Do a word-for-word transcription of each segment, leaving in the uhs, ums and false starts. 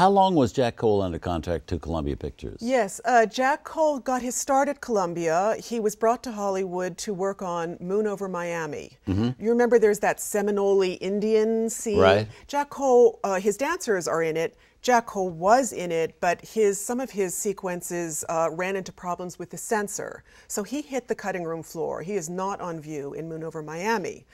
How long was Jack Cole under contract to Columbia Pictures? Yes, uh, Jack Cole got his start at Columbia. He was brought to Hollywood to work on Moon Over Miami. Mm-hmm. You remember there's that Seminole Indian scene? Right. Jack Cole, uh, his dancers are in it. Jack Cole was in it, but his some of his sequences uh, ran into problems with the censor. So he hit the cutting room floor. He is not on view in Moon Over Miami.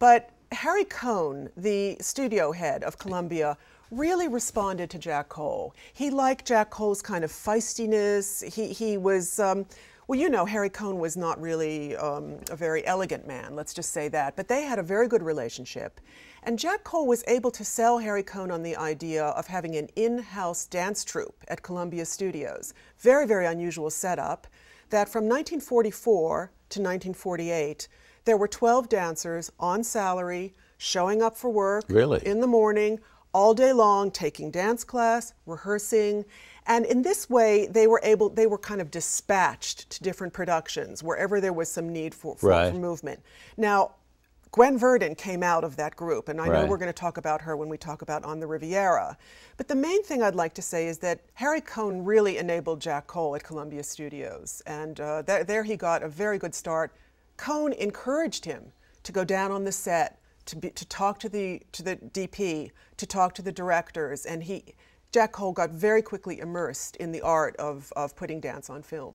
But Harry Cohn, the studio head of Columbia, really responded to Jack Cole. He liked Jack Cole's kind of feistiness. He, he was, um, well, you know, Harry Cohn was not really um, a very elegant man, let's just say that, but they had a very good relationship. And Jack Cole was able to sell Harry Cohn on the idea of having an in-house dance troupe at Columbia Studios. Very, very unusual setup that from nineteen forty-four to nineteen forty-eight, there were twelve dancers on salary, showing up for work really? in the morning, all day long, taking dance class, rehearsing, and in this way they were able, they were kind of dispatched to different productions wherever there was some need for, for, right. for movement. Now, Gwen Verdon came out of that group, and I right. know we're going to talk about her when we talk about On the Riviera. But the main thing I'd like to say is that Harry Cohn really enabled Jack Cole at Columbia Studios, and uh, th there he got a very good start. Cohn encouraged him to go down on the set, To, be, to talk to the to the D P, to talk to the directors, and he, Jack Cole got very quickly immersed in the art of, of putting dance on film.